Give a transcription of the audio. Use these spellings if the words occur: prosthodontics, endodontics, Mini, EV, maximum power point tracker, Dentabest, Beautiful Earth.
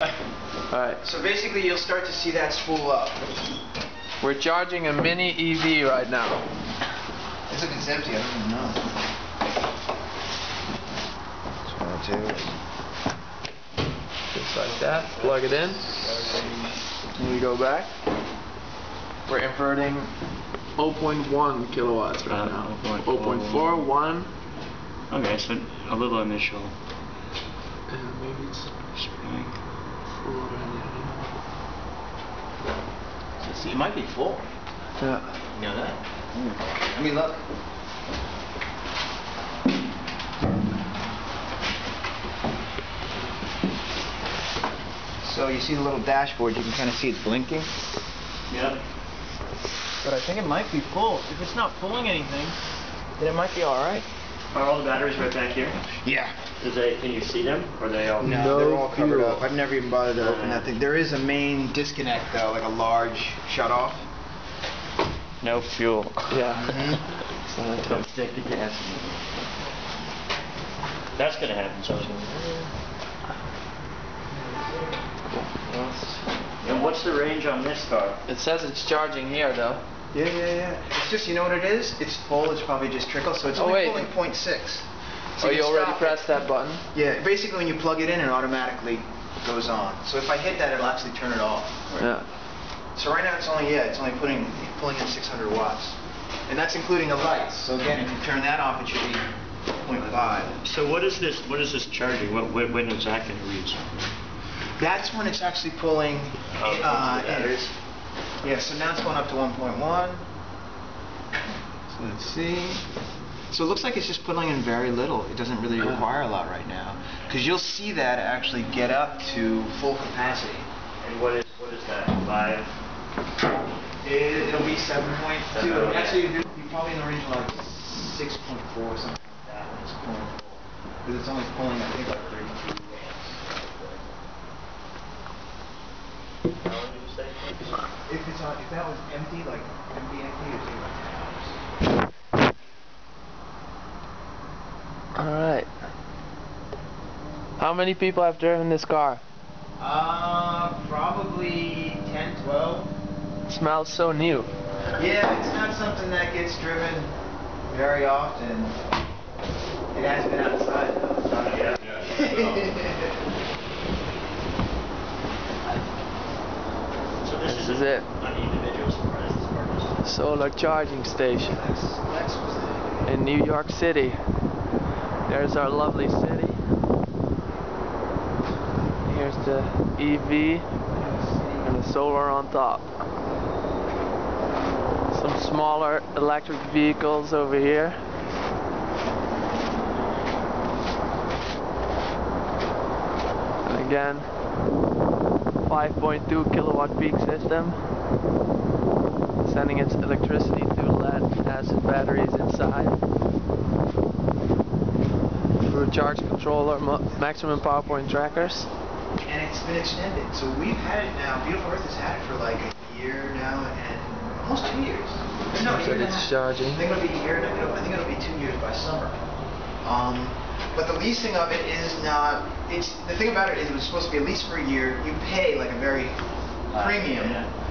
Alright. So basically you'll start to see that spool up. We're charging a Mini EV right now. Looks like it's empty, I don't even know. Just want to do it. Just like that. Plug it in. And we go back. We're inverting 0.1 kilowatts right now. 0.41. Okay, so a little initial. And maybe it's spring. It might be full. Yeah. You know that? Mm. I mean, look. So you see the little dashboard, you can kind of see it's blinking. Yeah. But I think it might be full. If it's not pulling anything, then it might be alright. Are all the batteries right back here? Yeah. Can you see them? Or are they all? No, they're all covered up. I've never even bothered to open that thing. There is a main disconnect though, like a large shutoff. No fuel. Yeah. Mm-hmm. Don't stick the gas in. That's gonna happen. So. Cool. And what's the range on this car? It says it's charging here though. Yeah. It's just, you know what it is? It's full, it's probably just trickle, so it's only pulling 0.6. So you already pressed that button? Yeah, basically when you plug it in, it automatically goes on. So if I hit that, it'll actually turn it off. Right? Yeah. So right now it's only pulling in 600 watts. And that's including the lights. So again, if you turn that off, it should be 0.5. So what is this charging? When is that going to reach? That's when it's actually pulling Yeah, so now it's going up to 1.1. So let's see. So it looks like it's just pulling in very little. It doesn't really require a lot right now. Because you'll see that actually get up to full capacity. And what is that? 5? It'll be 7.2. Actually, you're probably in the range of like 6.4 or something like that when it's pulling. Because it's only pulling, I think, like 32 amps. How would you say? If that was empty, like empty, it'd be like that. Alright. How many people have driven this car? Probably 10, 12. It smells so new. Yeah, it's not something that gets driven very often. It has been outside though. Yeah. This is it. Solar charging station in New York City. There's our lovely city. Here's the EV and the solar on top. Some smaller electric vehicles over here. And again, 5.2 kilowatt peak system, sending its electricity through lead-acid batteries inside, through charge controller, maximum power point trackers. And it's been extended, so we've had it now. Beautiful Earth has had it for like a year now, and almost 2 years. No, looks like it's charging. I think it'll be a year. I think it'll be 2 years by summer. But the leasing of it is not, the thing about it is it was supposed to be a lease for a year. You pay like a very premium. Yeah.